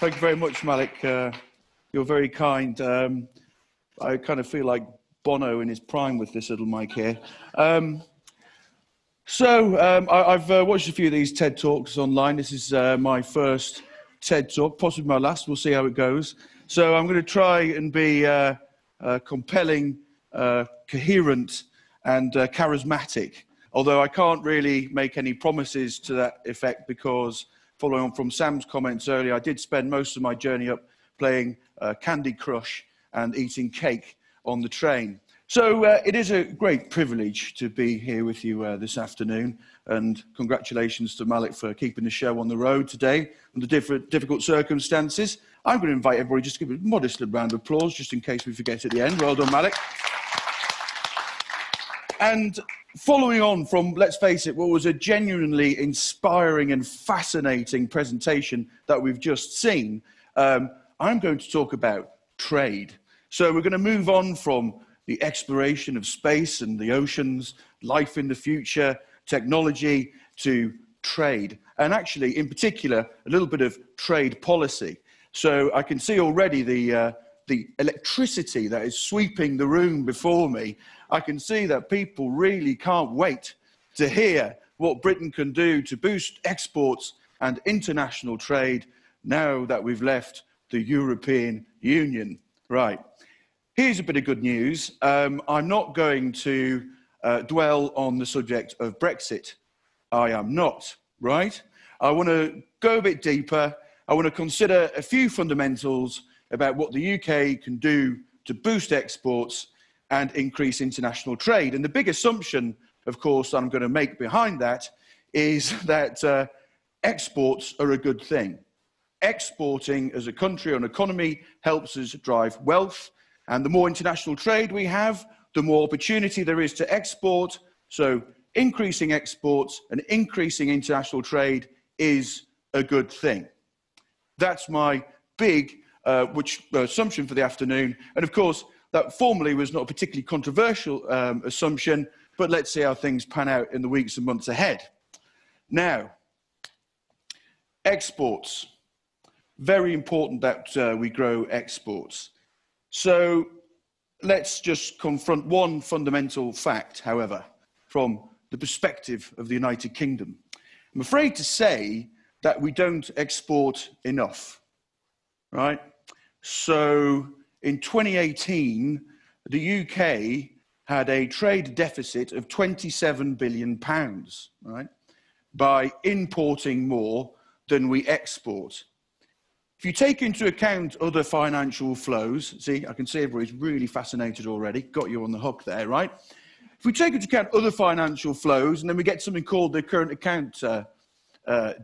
Thank you very much, Malik. You're very kind. I kind of feel like Bono in his prime with this little mic here. I've watched a few of these TED Talks online. This is my first TED Talk, possibly my last. We'll see how it goes. So I'm going to try and be compelling, coherent, and charismatic. Although I can't really make any promises to that effect because, following on from Sam's comments earlier, I did spend most of my journey up playing Candy Crush and eating cake on the train. So it is a great privilege to be here with you this afternoon, and congratulations to Malik for keeping the show on the road today under difficult circumstances. I'm going to invite everybody just to give a modest little round of applause just in case we forget at the end. Well done, Malik. And following on from, let's face it, what was a genuinely inspiring and fascinating presentation that we've just seen, I'm going to talk about trade. So we're going to move on from the exploration of space and the oceans, life in the future, technology, to trade. And actually, in particular, a little bit of trade policy. So I can see already the electricity that is sweeping the room before me. I can see that people really can't wait to hear what Britain can do to boost exports and international trade now that we've left the European Union. Right, here's a bit of good news. I'm not going to dwell on the subject of Brexit. I am not, right? I want to go a bit deeper. I want to consider a few fundamentals about what the UK can do to boost exports and increase international trade. And the big assumption, of course, I'm going to make behind that is that exports are a good thing. Exporting as a country or an economy helps us drive wealth. And the more international trade we have, the more opportunity there is to export. So increasing exports and increasing international trade is a good thing. That's my big assumption for the afternoon. And of course, that formally was not a particularly controversial assumption, but let's see how things pan out in the weeks and months ahead. Now, exports. Very important that we grow exports. So let's just confront one fundamental fact, however, from the perspective of the United Kingdom. I'm afraid to say that we don't export enough, right? So in 2018, the UK had a trade deficit of £27 billion, right? By importing more than we export. If you take into account other financial flows, see, I can see everybody's really fascinated already, got you on the hook there, right? If we take into account other financial flows, and then we get something called the current account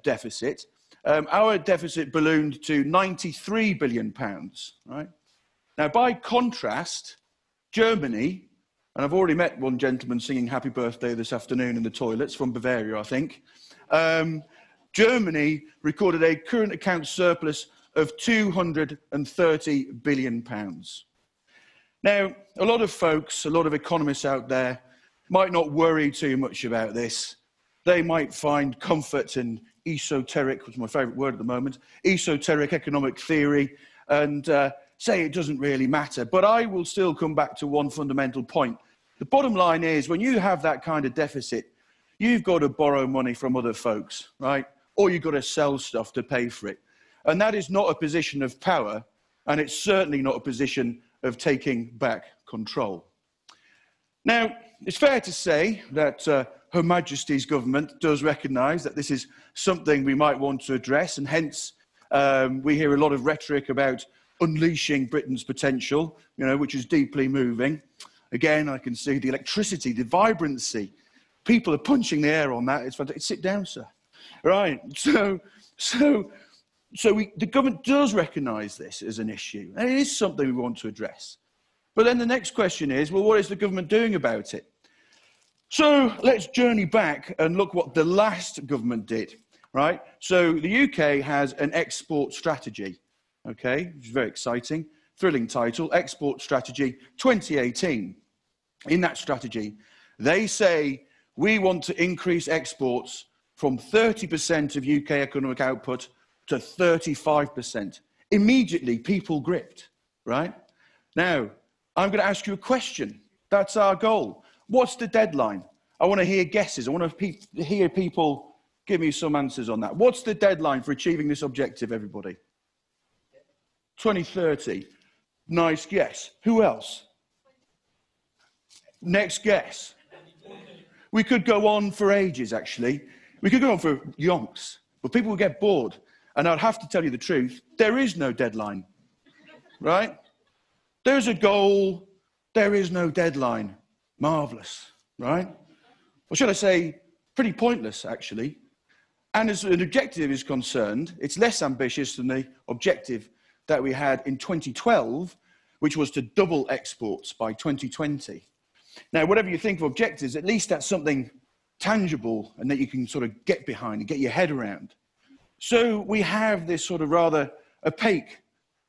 deficit, our deficit ballooned to £93 billion, right? Now, by contrast, Germany, and I've already met one gentleman singing Happy Birthday this afternoon in the toilets from Bavaria, I think. Germany recorded a current account surplus of £230 billion. Now, a lot of folks, a lot of economists out there might not worry too much about this. They might find comfort in esoteric, which is my favourite word at the moment, esoteric economic theory, and say it doesn't really matter. But I will still come back to one fundamental point. The bottom line is, when you have that kind of deficit, you've got to borrow money from other folks, right? Or you've got to sell stuff to pay for it. And that is not a position of power, and it's certainly not a position of taking back control. Now, it's fair to say that Her Majesty's government does recognise that this is something we might want to address, and hence we hear a lot of rhetoric about unleashing Britain's potential, you know, which is deeply moving. Again, I can see the electricity, the vibrancy. People are punching the air on that. It's fantastic. Sit down, sir. Right. So the government does recognise this as an issue, and it is something we want to address. But then the next question is, well, what is the government doing about it? So let's journey back and look what the last government did, right? So the UK has an export strategy, okay, which is very exciting, thrilling title, Export Strategy 2018. In that strategy, they say we want to increase exports from 30% of UK economic output to 35%. Immediately, people gripped, right? Now, I'm going to ask you a question. That's our goal. What's the deadline? I want to hear guesses. I want to hear people give me some answers on that. What's the deadline for achieving this objective, everybody? 2030. Nice guess. Who else? Next guess. We could go on for ages, actually. We could go on for yonks, but people would get bored. And I'd have to tell you the truth, there is no deadline, right? There's a goal, there is no deadline. Marvellous, right? Or should I say, pretty pointless, actually. And as an objective is concerned, it's less ambitious than the objective that we had in 2012, which was to double exports by 2020. Now, whatever you think of objectives, at least that's something tangible and that you can sort of get behind and get your head around. So we have this sort of rather opaque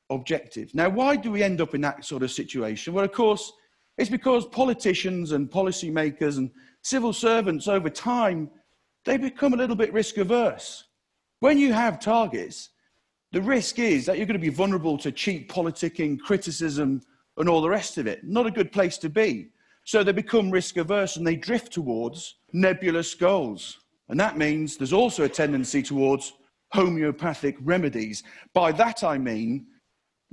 objective. Now, why do we end up in that sort of situation? Well, of course, it's because politicians and policymakers and civil servants over time, they become a little bit risk averse. When you have targets, the risk is that you're going to be vulnerable to cheap politicking, criticism, and all the rest of it. Not a good place to be. So they become risk averse and they drift towards nebulous goals. And that means there's also a tendency towards homeopathic remedies. By that I mean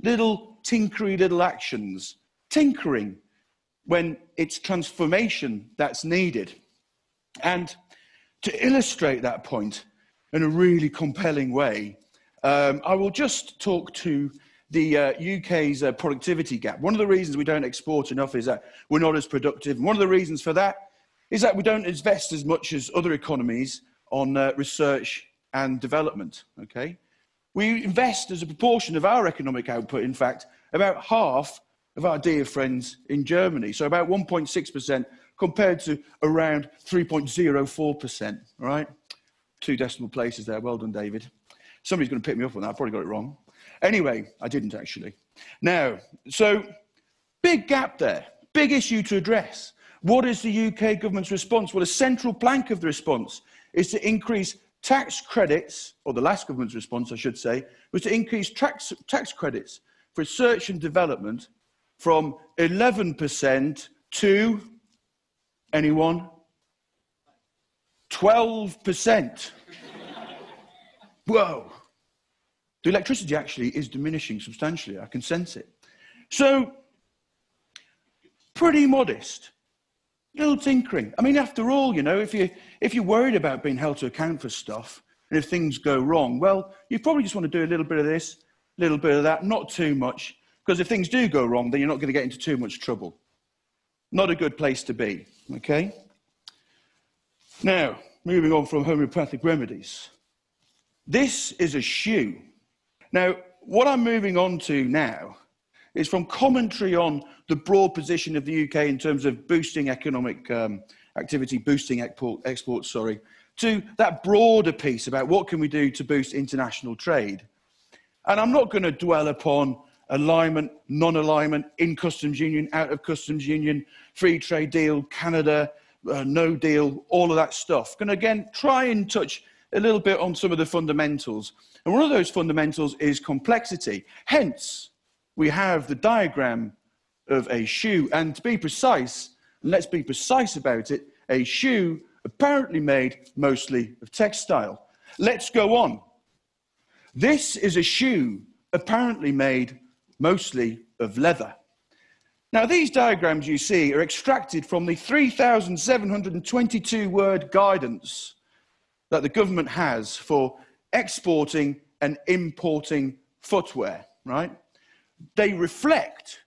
little tinkery little actions. Tinkering when it's transformation that's needed. And to illustrate that point in a really compelling way, I will just talk to the UK's productivity gap. One of the reasons we don't export enough is that we're not as productive. And one of the reasons for that is that we don't invest as much as other economies on research and development, okay? We invest as a proportion of our economic output, in fact, about half of our dear friends in Germany. So about 1.6% compared to around 3.04%, right? 2 decimal places there. Well done, David. Somebody's going to pick me up on that. I probably got it wrong. Anyway, I didn't actually. Now, so big gap there, big issue to address. What is the UK government's response? Well, a central plank of the response is to increase tax credits, or the last government's response, I should say, was to increase tax credits for research and development from 11% to, anyone? 12%. Whoa. The electricity actually is diminishing substantially. I can sense it. So, pretty modest. Little tinkering. I mean, after all, you know, if you're worried about being held to account for stuff, and if things go wrong, well, you probably just want to do a little bit of this, a little bit of that, not too much, because if things do go wrong, then you're not going to get into too much trouble. Not a good place to be, okay? Now, moving on from homeopathic remedies. This is a shoe. Now, what I'm moving on to now is from commentary on the broad position of the UK in terms of boosting economic activity, boosting exports, sorry, to that broader piece about what can we do to boost international trade. And I'm not going to dwell upon alignment, non-alignment, in customs union, out of customs union, free trade deal, Canada, no deal, all of that stuff. And again, try and touch a little bit on some of the fundamentals. And one of those fundamentals is complexity. Hence, we have the diagram of a shoe. And to be precise, and let's be precise about it, a shoe apparently made mostly of textile. Let's go on. This is a shoe apparently made mostly of leather. Now, these diagrams you see are extracted from the 3,722-word guidance that the government has for exporting and importing footwear, right? They reflect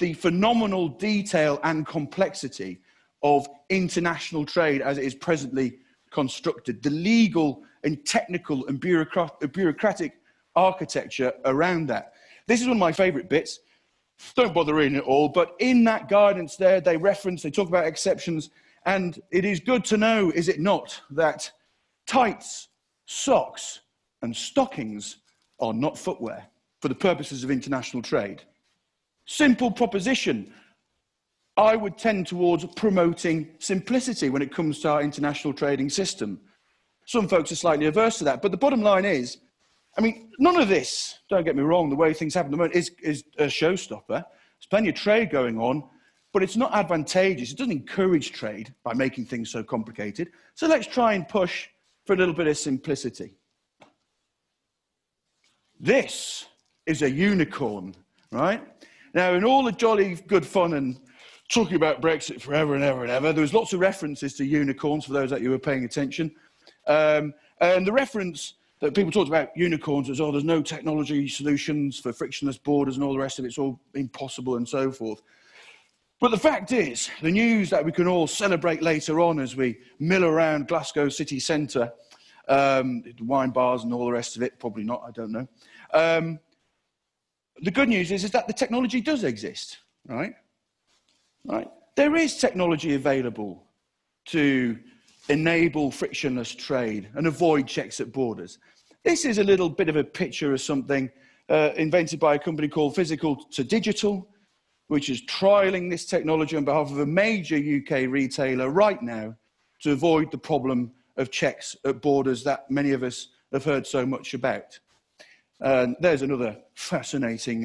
the phenomenal detail and complexity of international trade as it is presently constructed, the legal and technical and bureaucratic architecture around that. This is one of my favorite bits. Don't bother reading it all, but in that guidance there, they talk about exceptions, and it is good to know, is it not, that tights, socks, and stockings are not footwear for the purposes of international trade. Simple proposition. I would tend towards promoting simplicity when it comes to our international trading system. Some folks are slightly averse to that, but the bottom line is, I mean, none of this, don't get me wrong, the way things happen at the moment is a showstopper. There's plenty of trade going on, but it's not advantageous. It doesn't encourage trade by making things so complicated. So let's try and push for a little bit of simplicity. This is a unicorn, right? Now, in all the jolly good fun and talking about Brexit forever and ever and ever, there was lots of references to unicorns for those that you were paying attention. And the reference that people talked about unicorns was, oh, there's no technology solutions for frictionless borders and all the rest of it. It's all impossible and so forth. But the fact is, the news that we can all celebrate later on as we mill around Glasgow City Centre, wine bars and all the rest of it, probably not, I don't know. The good news is that the technology does exist, right? There is technology available to enable frictionless trade and avoid checks at borders. This is a little bit of a picture of something invented by a company called Physical to Digital, which is trialing this technology on behalf of a major UK retailer right now to avoid the problem of checks at borders that many of us have heard so much about. There's another fascinating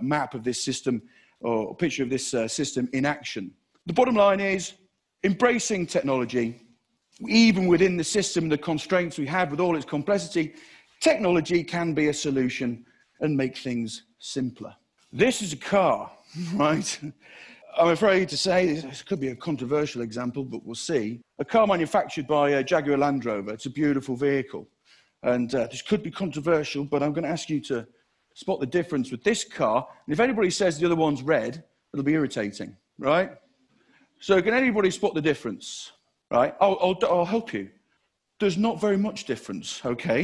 map of this system, or picture of this system in action. The bottom line is embracing technology, even within the system and the constraints we have with all its complexity, technology can be a solution and make things simpler. This is a car, right? I'm afraid to say, this could be a controversial example, but we'll see. A car manufactured by Jaguar Land Rover. It's a beautiful vehicle. And this could be controversial, but I'm going to ask you to spot the difference with this car. And if anybody says the other one's red, it'll be irritating, right? So can anybody spot the difference, right? I'll help you. There's not very much difference, okay?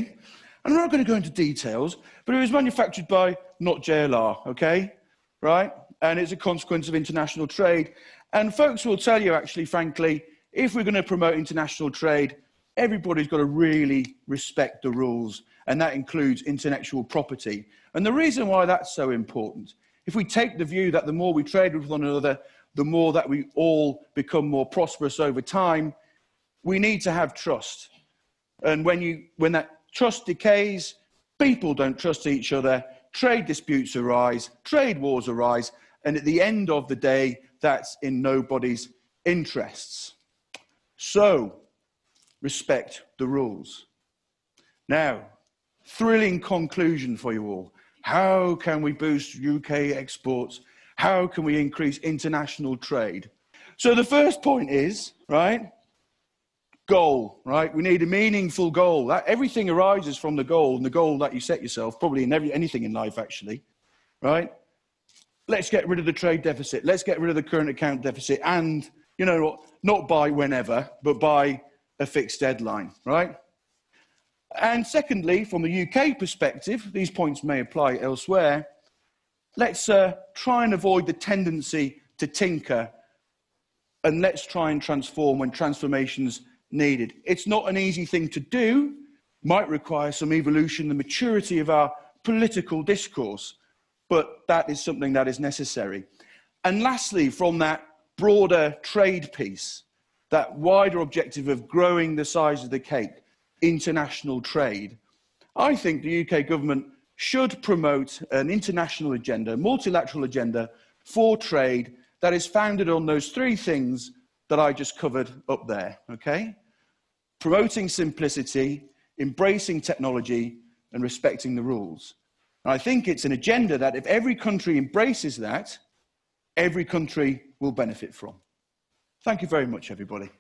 And I'm not going to go into details, but it was manufactured by not JLR, okay? Right? And it's a consequence of international trade. And folks will tell you, actually, frankly, if we're going to promote international trade, everybody's got to really respect the rules, and that includes intellectual property. And the reason why that's so important, if we take the view that the more we trade with one another, the more that we all become more prosperous over time, we need to have trust. And when that trust decays, people don't trust each other, trade disputes arise, trade wars arise, and at the end of the day, that's in nobody's interests. So, respect the rules. Now, thrilling conclusion for you all. How can we boost UK exports? How can we increase international trade? So the first point is, right, goal, right? We need a meaningful goal. Everything arises from the goal, and the goal that you set yourself, probably in anything in life, actually, right? Let's get rid of the trade deficit. Let's get rid of the current account deficit. And, you know, not by whenever, but by a fixed deadline, right? And secondly, from the UK perspective, these points may apply elsewhere, let's try and avoid the tendency to tinker, and let's try and transform when transformation's needed. It's not an easy thing to do, might require some evolution, the maturity of our political discourse, but that is something that is necessary. And lastly, from that broader trade piece, that wider objective of growing the size of the cake, international trade. I think the UK government should promote an international agenda, multilateral agenda for trade that is founded on those three things that I just covered up there, okay? Promoting simplicity, embracing technology, and respecting the rules. And I think it's an agenda that if every country embraces that, every country will benefit from. Thank you very much, everybody.